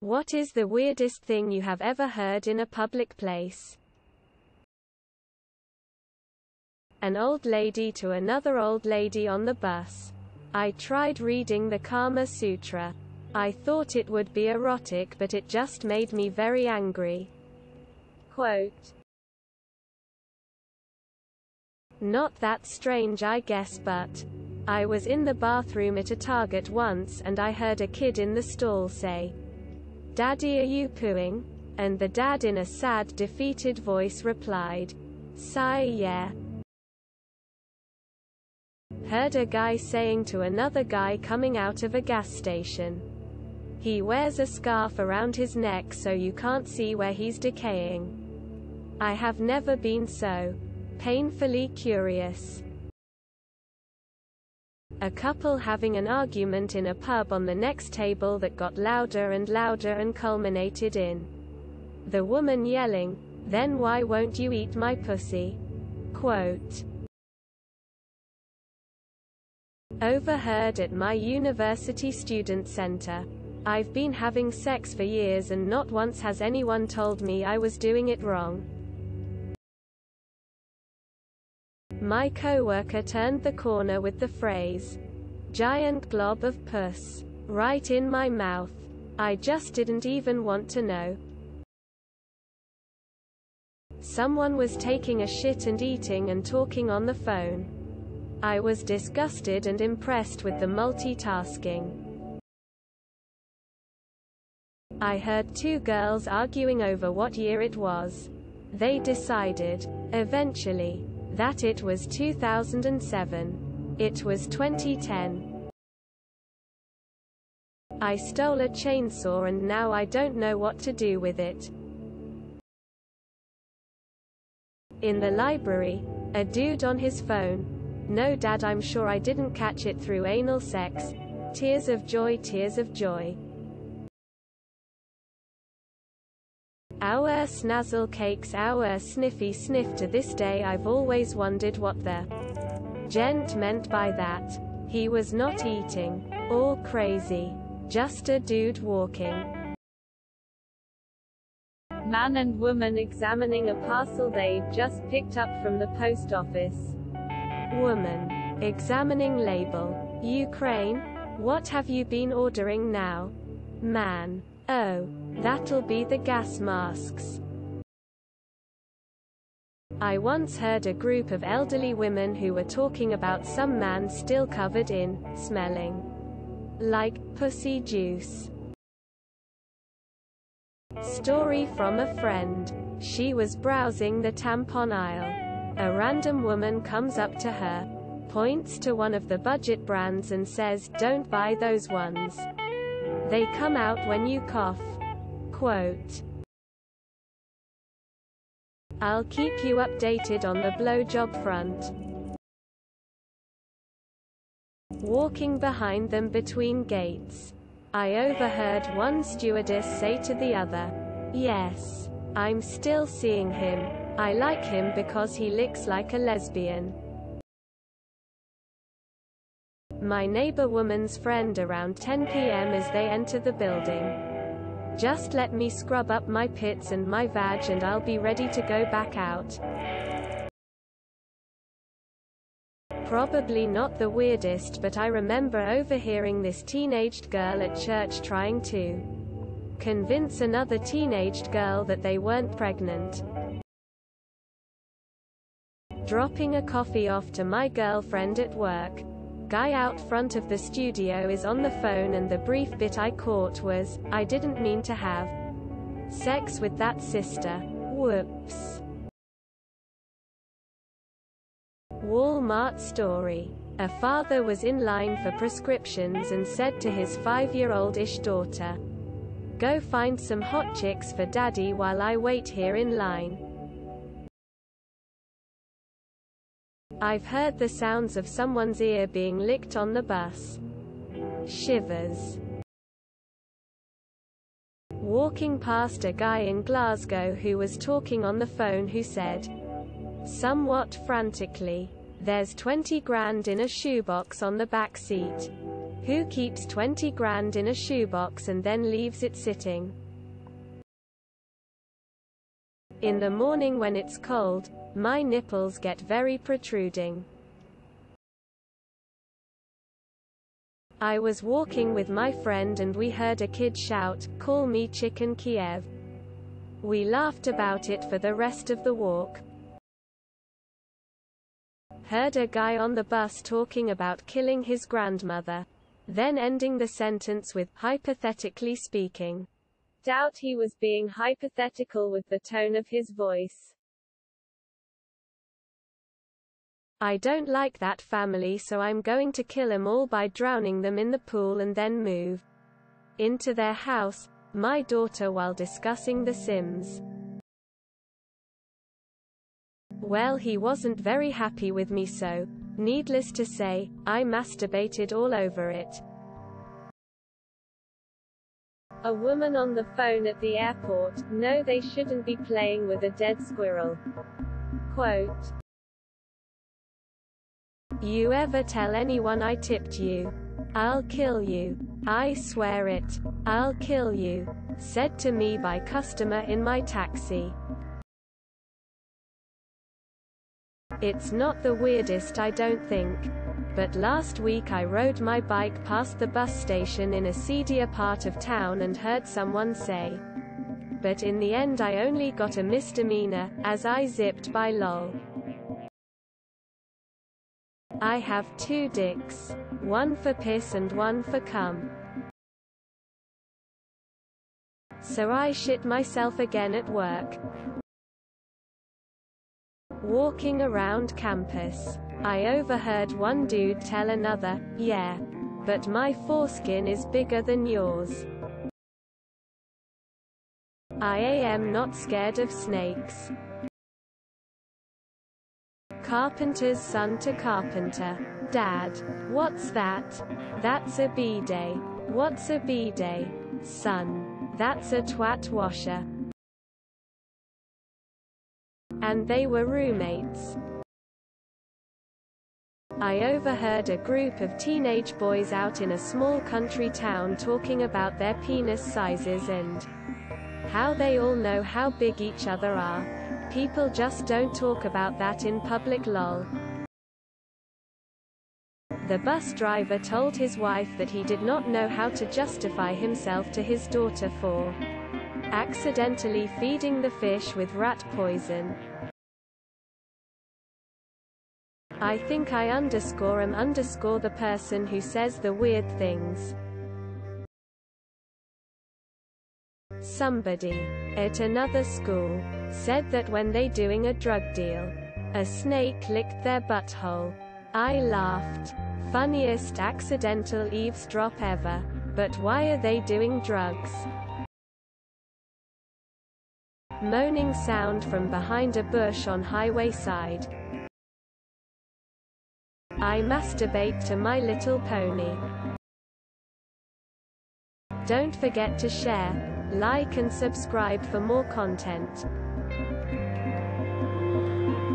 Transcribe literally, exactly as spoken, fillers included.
What is the weirdest thing you have ever heard in a public place? An old lady to another old lady on the bus. I tried reading the Kama Sutra. I thought it would be erotic, but it just made me very angry. Quote, not that strange, I guess, but I was in the bathroom at a Target once and I heard a kid in the stall say, "Daddy, are you pooing?" And the dad in a sad, defeated voice replied, "Sigh, yeah." Heard a guy saying to another guy coming out of a gas station, he wears a scarf around his neck so you can't see where he's decaying. I have never been so painfully curious. A couple having an argument in a pub on the next table that got louder and louder and culminated in the woman yelling, "Then why won't you eat my pussy?" Quote, overheard at my university student center. I've been having sex for years and not once has anyone told me I was doing it wrong. My co-worker turned the corner with the phrase, "Giant glob of puss," right in my mouth. I just didn't even want to know. Someone was taking a shit and eating and talking on the phone. I was disgusted and impressed with the multitasking. I heard two girls arguing over what year it was. They decided, eventually, that it was two thousand seven. It was twenty ten. I stole a chainsaw and now I don't know what to do with it. In the library, a dude on his phone, "No dad, I'm sure I didn't catch it through anal sex. Tears of joy, tears of joy." Our snazzle cakes, our sniffy sniff. To this day I've always wondered what the gent meant by that. He was not eating or crazy, just a dude walking. Man and woman examining a parcel they've just picked up from the post office. Woman, examining label, "Ukraine, what have you been ordering now?" Man, "Oh, that'll be the gas masks." I once heard a group of elderly women who were talking about some man still covered in, smelling like, pussy juice. Story from a friend. She was browsing the tampon aisle. A random woman comes up to her, points to one of the budget brands and says, "Don't buy those ones. They come out when you cough." Quote, "I'll keep you updated on the blowjob front." Walking behind them between gates, I overheard one stewardess say to the other, "Yes, I'm still seeing him. I like him because he licks like a lesbian." My neighbor woman's friend around ten p m as they enter the building. "Just let me scrub up my pits and my vag and I'll be ready to go back out." Probably not the weirdest, but I remember overhearing this teenaged girl at church trying to convince another teenaged girl that they weren't pregnant. Dropping a coffee off to my girlfriend at work. Guy out front of the studio is on the phone and the brief bit I caught was, "I didn't mean to have sex with that sister. Whoops." Walmart story. A father was in line for prescriptions and said to his five-year-old-ish daughter, "Go find some hot chicks for daddy while I wait here in line." I've heard the sounds of someone's ear being licked on the bus. Shivers. Walking past a guy in Glasgow who was talking on the phone who said, somewhat frantically, "There's twenty grand in a shoebox on the back seat." Who keeps twenty grand in a shoebox and then leaves it sitting? In the morning when it's cold, my nipples get very protruding. I was walking with my friend and we heard a kid shout, "Call me Chicken Kiev." We laughed about it for the rest of the walk. Heard a guy on the bus talking about killing his grandmother, then ending the sentence with, "hypothetically speaking." Doubt he was being hypothetical with the tone of his voice. I don't like that family, so I'm going to kill them all by drowning them in the pool and then move into their house. My daughter, while discussing The Sims. Well, he wasn't very happy with me, so, needless to say, I masturbated all over it. A woman on the phone at the airport, "No, they shouldn't be playing with a dead squirrel." Quote, "You ever tell anyone I tipped you? I'll kill you. I swear it. I'll kill you," said to me by customer in my taxi. It's not the weirdest, I don't think. But last week I rode my bike past the bus station in a seedier part of town and heard someone say, "But in the end I only got a misdemeanor," as I zipped by. Lol. I have two dicks. One for piss and one for cum. So I shit myself again at work. Walking around campus, I overheard one dude tell another, "Yeah, but my foreskin is bigger than yours." I am not scared of snakes. Carpenter's son to carpenter. "Dad, what's that?" "That's a b-day." "What's a b-day?" "Son, that's a twat washer." And they were roommates. I overheard a group of teenage boys out in a small country town talking about their penis sizes and how they all know how big each other are. People just don't talk about that in public, lol. The bus driver told his wife that he did not know how to justify himself to his daughter for accidentally feeding the fish with rat poison. I think I underscore am underscore the person who says the weird things. Somebody at another school said that when they doing a drug deal, a snake licked their butthole. I laughed. Funniest accidental eavesdrop ever. But why are they doing drugs? Moaning sound from behind a bush on highway side. I masturbate to My Little Pony. Don't forget to share, like and subscribe for more content.